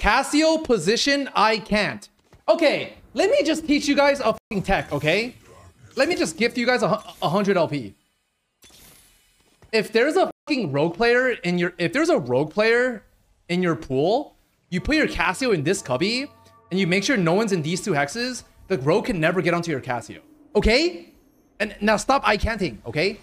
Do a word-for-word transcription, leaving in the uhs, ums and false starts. Casio position, I can't. Okay, let me just teach you guys a fucking tech, okay? Let me just gift you guys a, a hundred L P. If there's a fucking rogue player in your, if there's a rogue player in your pool, you put your Casio in this cubby, and you make sure no one's in these two hexes, the rogue can never get onto your Casio, okay? And now stop I canting, okay?